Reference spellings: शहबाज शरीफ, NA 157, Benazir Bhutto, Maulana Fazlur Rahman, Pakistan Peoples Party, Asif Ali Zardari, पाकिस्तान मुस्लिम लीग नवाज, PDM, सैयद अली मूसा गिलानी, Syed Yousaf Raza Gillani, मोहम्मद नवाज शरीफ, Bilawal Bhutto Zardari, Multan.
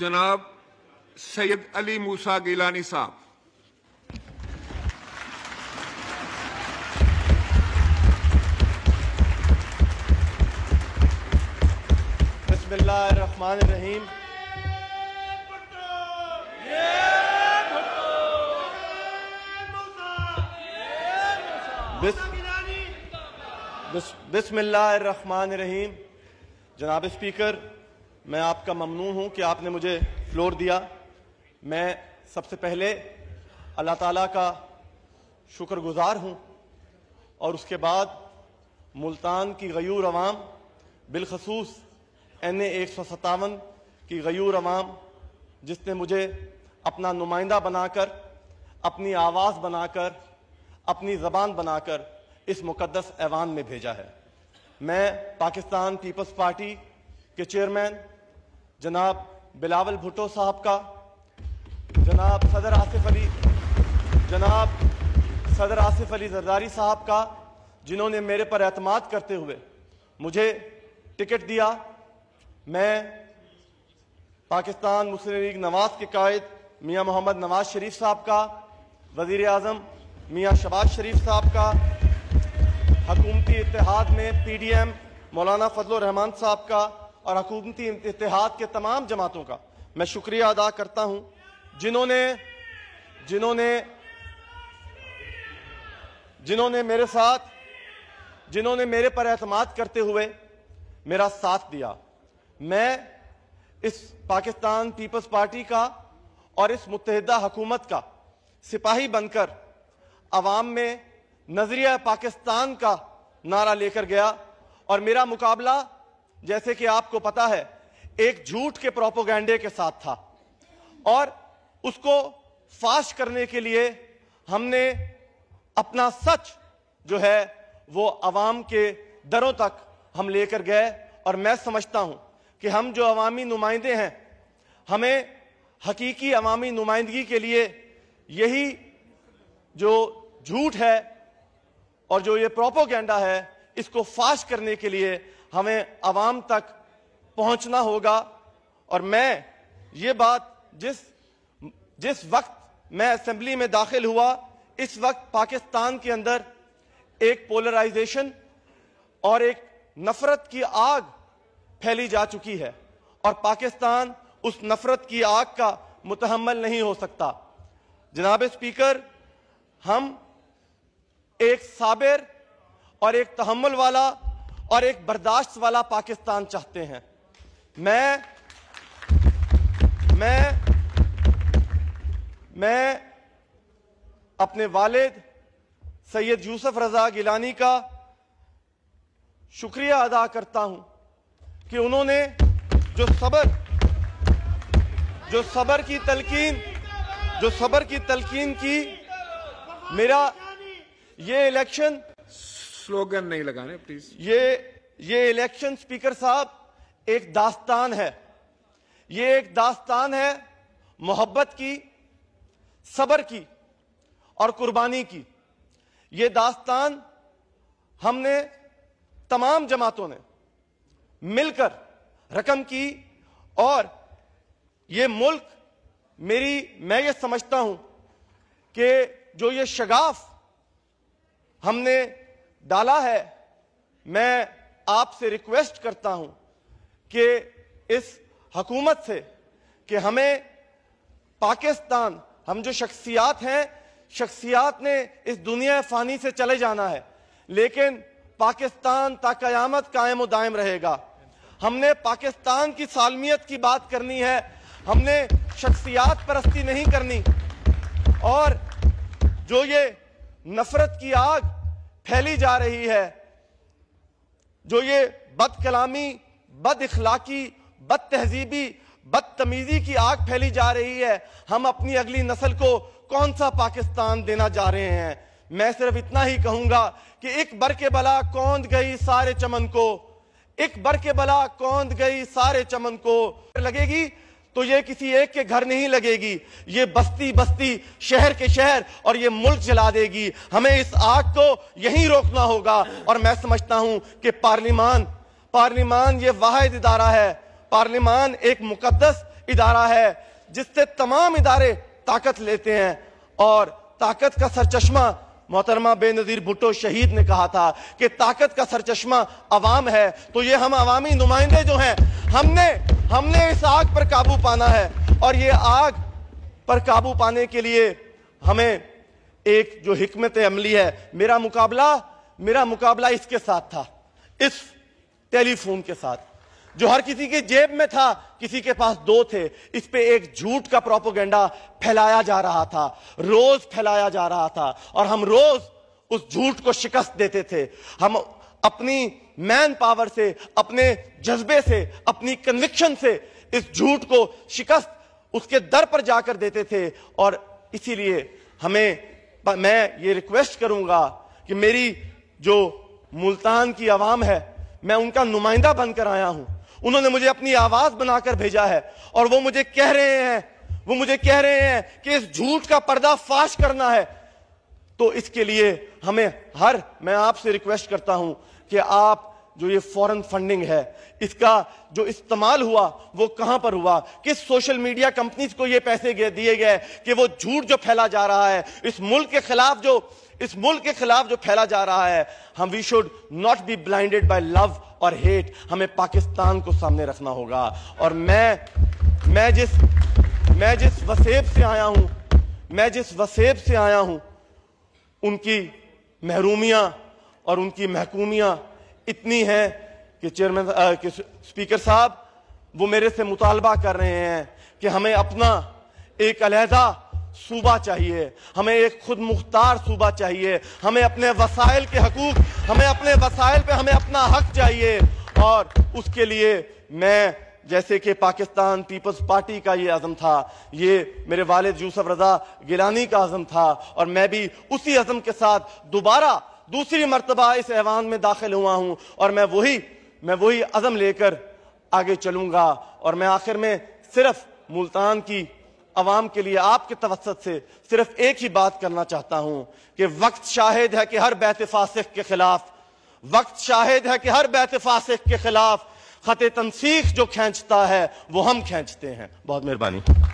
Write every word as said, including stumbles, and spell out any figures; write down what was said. जनाब सैयद अली मूसा गिलानी साहब। बिस्मिल्लाह अर्रहमान अर्रहीम। बिस्मिल्लाह अर्रहमान अर्रहीम। जनाब स्पीकर, मैं आपका ममनून हूं कि आपने मुझे फ्लोर दिया। मैं सबसे पहले अल्लाह ताला का शुक्रगुजार हूं और उसके बाद मुल्तान की गयूर अवाम, बिलखसूस एन ए एक सौ सत्तावन की गयूर अवाम, जिसने मुझे अपना नुमाइंदा बनाकर, अपनी आवाज़ बनाकर, अपनी ज़बान बनाकर इस मुकद्दस ऐवान में भेजा है। मैं पाकिस्तान पीपल्स पार्टी के चेयरमैन जनाब बिलावल भुट्टो साहब का, जनाब सदर आसिफ अली जनाब सदर आसिफ अली जरदारी साहब का, जिन्होंने मेरे पर एतमाद करते हुए मुझे टिकट दिया। मैं पाकिस्तान मुस्लिम लीग नवाज के कायद मियां मोहम्मद नवाज शरीफ साहब का, वज़ीर आज़म मियां शहबाज शरीफ साहब का, हकूमती इत्तेहाद में पी डी एम मौलाना फजलुर रहमान साहब का और हकूमती इत्तेहाद के तमाम जमातों का मैं शुक्रिया अदा करता हूँ, जिन्होंने जिन्होंने जिन्होंने मेरे साथ जिन्होंने मेरे पर एतमाद करते हुए मेरा साथ दिया। मैं इस पाकिस्तान पीपल्स पार्टी का और इस मुत्तहिदा हुकूमत का सिपाही बनकर आवाम में नजरिया पाकिस्तान का नारा लेकर गया और मेरा मुकाबला, जैसे कि आपको पता है, एक झूठ के प्रोपोगंडे के साथ था और उसको फाश करने के लिए हमने अपना सच जो है वो आवाम के दरों तक हम लेकर गए। और मैं समझता हूँ कि हम जो अवामी नुमाइंदे हैं, हमें हकीकी अवामी नुमाइंदगी के लिए यही जो झूठ है और जो ये प्रोपोगेंडा है, इसको फाश करने के लिए हमें अवाम तक पहुंचना होगा। और मैं ये बात, जिस जिस वक्त मैं असेंबली में दाखिल हुआ, इस वक्त पाकिस्तान के अंदर एक पोलराइजेशन और एक नफरत की आग फैली जा चुकी है और पाकिस्तान उस नफरत की आग का मुतहम्मल नहीं हो सकता। जनाब स्पीकर, हम एक साबिर और एक तहम्मुल वाला और एक बर्दाश्त वाला पाकिस्तान चाहते हैं। मैं मैं मैं अपने वालिद सैयद यूसुफ रज़ा गिलानी का शुक्रिया अदा करता हूं कि उन्होंने जो सबर जो सबर की तलकीन जो सबर की तलकीन की। मेरा ये इलेक्शन स्लोगन नहीं लगाने प्लीज। ये ये इलेक्शन स्पीकर साहब एक दास्तान है, ये एक दास्तान है मोहब्बत की, सबर की और कुर्बानी की। ये दास्तान हमने तमाम जमातों ने मिलकर रकम की और ये मुल्क, मेरी मैं ये समझता हूं कि जो ये शगाफ हमने डाला है, मैं आपसे रिक्वेस्ट करता हूं कि इस हुकूमत से कि हमें पाकिस्तान, हम जो शख्सियात हैं, शख्सियात ने इस दुनिया फ़ानी से चले जाना है लेकिन पाकिस्तान ता क़यामत कायम व दायम रहेगा। हमने पाकिस्तान की सालमियत की बात करनी है, हमने शख्सियात परस्ती नहीं करनी। और जो ये नफरत की आग फैली जा रही है, जो ये बद कलामी, बद इखलाकी, बद तहजीबी, बदतमीजी की आग फैली जा रही है, हम अपनी अगली नस्ल को कौन सा पाकिस्तान देना जा रहे हैं? मैं सिर्फ इतना ही कहूंगा कि एक बर के बला कौंध गई सारे चमन को, एक बर के बला कौंध गई सारे चमन को। लगेगी तो ये किसी एक के घर नहीं लगेगी, ये बस्ती बस्ती, शहर के शहर और ये मुल्क जला देगी। हमें इस आग को यहीं रोकना होगा। और मैं समझता हूं कि पार्लिमान पार्लिमान ये वाहिद इदारा है, पार्लिमान एक मुकद्दस, इदारा है जिससे तमाम इदारे ताकत लेते हैं और ताकत का सरचश्मा, मोहतरमा बेनज़ीर भुट्टो शहीद ने कहा था कि ताकत का सरचश्मा अवाम है, तो ये हम अवामी नुमाइंदे जो हैं, हमने हमने इस आग पर काबू पाना है। और ये आग पर काबू पाने के लिए हमें एक जो हिकमत अमली है, मेरा मुकाबला मेरा मुकाबला इसके साथ था, इस टेलीफोन के साथ जो हर किसी के जेब में था, किसी के पास दो थे। इस पे एक झूठ का प्रोपोगंडा फैलाया जा रहा था, रोज फैलाया जा रहा था, और हम रोज उस झूठ को शिकस्त देते थे। हम अपनी मैन पावर से, अपने जज्बे से, अपनी कन्विक्शन से इस झूठ को शिकस्त उसके दर पर जाकर देते थे। और इसीलिए हमें, मैं ये रिक्वेस्ट करूंगा कि मेरी जो मुल्तान की आवाम है, मैं उनका नुमाइंदा बनकर आया हूं। उन्होंने मुझे अपनी आवाज बनाकर भेजा है और वो मुझे कह रहे हैं वो मुझे कह रहे हैं कि इस झूठ का पर्दाफाश करना है। तो इसके लिए हमें हर मैं आपसे रिक्वेस्ट करता हूं कि आप जो ये फॉरेन फंडिंग है, इसका जो इस्तेमाल हुआ वो कहां पर हुआ, किस सोशल मीडिया कंपनीज को ये पैसे दिए गए कि वो झूठ जो फैला जा रहा है, इस मुल्क के खिलाफ जो इस मुल्क के खिलाफ जो फैला जा रहा है। हम we should not be blinded by love और हेट। हमें पाकिस्तान को सामने रखना होगा। और मैं मैं जिस मैं जिस वसेब से आया हूं मैं जिस वसेब से आया हूं उनकी महरूमियां और उनकी महकूमियां इतनी हैं कि चेयरमैन कि स्पीकर साहब वो मेरे से मुतालबा कर रहे हैं कि हमें अपना एक अलहदा सूबा चाहिए, हमें एक खुद मुख्तार सूबा चाहिए, हमें अपने वसाइल के हकूक, हमें अपने वसाइल पे हमें अपना हक चाहिए। और उसके लिए मैं, जैसे कि पाकिस्तान पीपल्स पार्टी का ये आज़म था, ये मेरे वालिद यूसुफ रज़ा गिलानी का आज़म था, और मैं भी उसी आज़म के साथ दोबारा दूसरी मरतबा इस ऐवान में दाखिल हुआ हूँ और मैं वही मैं वही आज़म लेकर आगे चलूँगा। और मैं आखिर में सिर्फ मुल्तान की अवाम के लिए आपके तवस्सुत से सिर्फ एक ही बात करना चाहता हूं कि वक्त शाहिद है कि हर बैत फासिक के खिलाफ वक्त शाहिद है कि हर बैत फासिक के खिलाफ खत तनसीख जो खींचता है वो हम खींचते हैं। बहुत मेहरबानी।